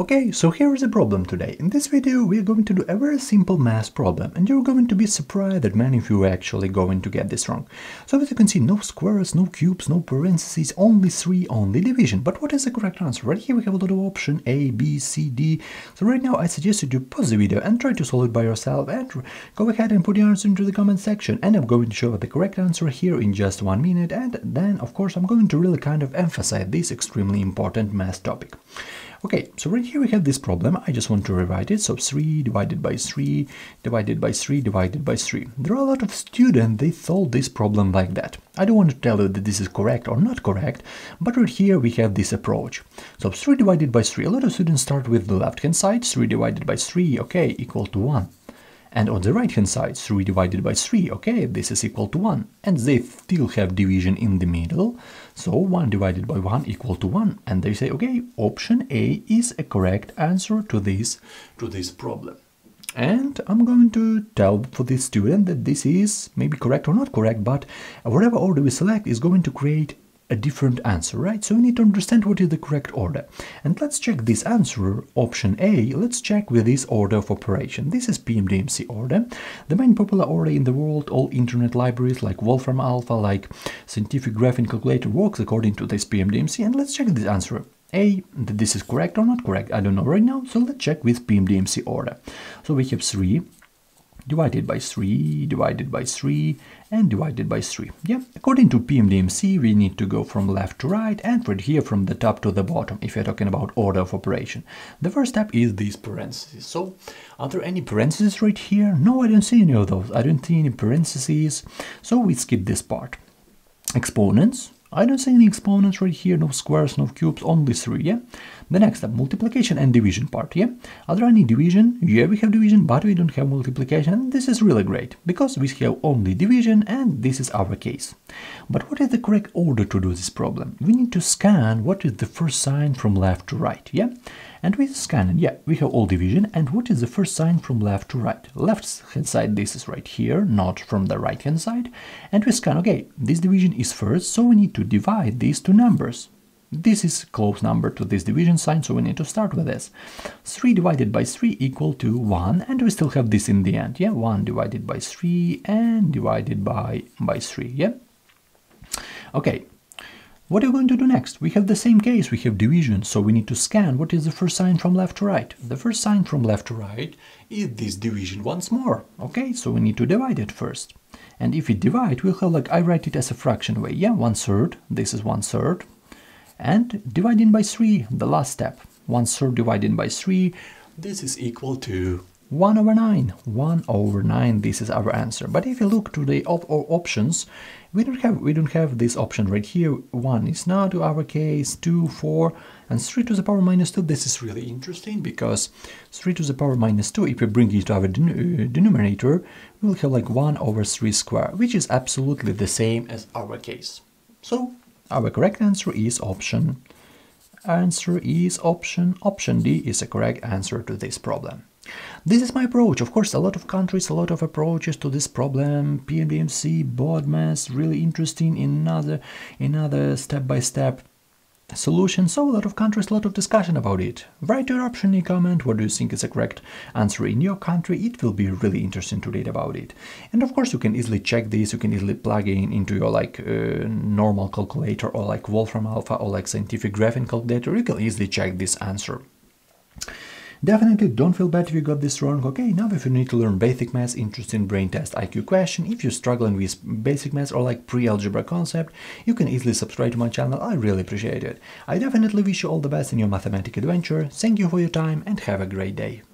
Okay, so here is the problem today. In this video we are going to do a very simple math problem, and you're going to be surprised that many of you are actually going to get this wrong. So as you can see, no squares, no cubes, no parentheses, only 3, only division. But what is the correct answer? Right here we have a lot of option A, B, C, D. So right now I suggest you pause the video and try to solve it by yourself, and go ahead and put your answer into the comment section, and I'm going to show the correct answer here in just 1 minute, and then of course I'm going to really kind of emphasize this extremely important math topic. Okay, so right here we have this problem. I just want to rewrite it. So 3 divided by 3 divided by 3 divided by 3. There are a lot of students, they solve this problem like that. I don't want to tell you that this is correct or not correct, but right here we have this approach. So 3 divided by 3, a lot of students start with the left hand side, 3 divided by 3, okay, equal to 1. And on the right hand side, 3 divided by 3, okay, this is equal to 1. And they still have division in the middle, so 1 divided by 1 equal to 1. And they say, okay, option A is a correct answer to this problem. And I'm going to tell for this student that this is maybe correct or not correct, but whatever order we select is going to create a different answer, right? So we need to understand what is the correct order. And let's check this answer, option A, let's check with this order of operation. This is PEMDAS order, the main popular order in the world. All internet libraries like Wolfram Alpha, like scientific graphing calculator works according to this PEMDAS. And let's check this answer A, that this is correct or not correct, I don't know right now, so let's check with PEMDAS order. So we have 3 divided by 3, divided by 3, and divided by 3. Yeah, according to PEMDAS, we need to go from left to right, and right here from the top to the bottom, if you're talking about order of operation. The first step is these parentheses. So, are there any parentheses right here? No, I don't see any of those. I don't see any parentheses, so we skip this part. Exponents. I don't see any exponents right here, no squares, no cubes, only 3, yeah? The next step, multiplication and division part, yeah? Are there any division? Yeah, we have division, but we don't have multiplication, and this is really great, because we have only division, and this is our case. But what is the correct order to do this problem? We need to scan what is the first sign from left to right, yeah? And with scanning, yeah, we have all division, and what is the first sign from left to right? Left hand side, this is right here, not from the right hand side. And we scan, okay, this division is first, so we need to divide these two numbers. This is close number to this division sign, so we need to start with this. 3 divided by 3 equal to 1, and we still have this in the end, yeah? 1 divided by 3 and divided by 3, yeah? Okay. What are we going to do next? We have the same case, we have division, so we need to scan what is the first sign from left to right. The first sign from left to right is this division once more, okay? So we need to divide it first. And if we divide, we'll have like, I write it as a fraction way, yeah? 1/3, this is 1/3. And dividing by 3, the last step. 1/3 divided by 3, this is equal to 1/9. 1/9, this is our answer. But if you look to the options, we don't have this option right here. 1 is not to our case, 2, 4, and 3 to the power minus 2. This is really interesting, because 3 to the power minus 2, if we bring it to our denominator, we'll have like 1/3², which is absolutely the same as our case. So our correct answer is option. Option D is the correct answer to this problem. This is my approach. Of course, a lot of countries, a lot of approaches to this problem. PEMDAS, BODMAS, really interesting in another step-by-step solution. So a lot of countries, a lot of discussion about it. Write your option in comment. What do you think is the correct answer in your country? It will be really interesting to read about it. And of course, you can easily check this. You can easily plug in into your like normal calculator, or like Wolfram Alpha, or like scientific graphing calculator. You can easily check this answer. Definitely don't feel bad if you got this wrong, okay? Now if you need to learn basic math, interesting brain test, IQ question, if you're struggling with basic math or like pre-algebra concept, you can easily subscribe to my channel, I really appreciate it. I definitely wish you all the best in your mathematic adventure, thank you for your time and have a great day.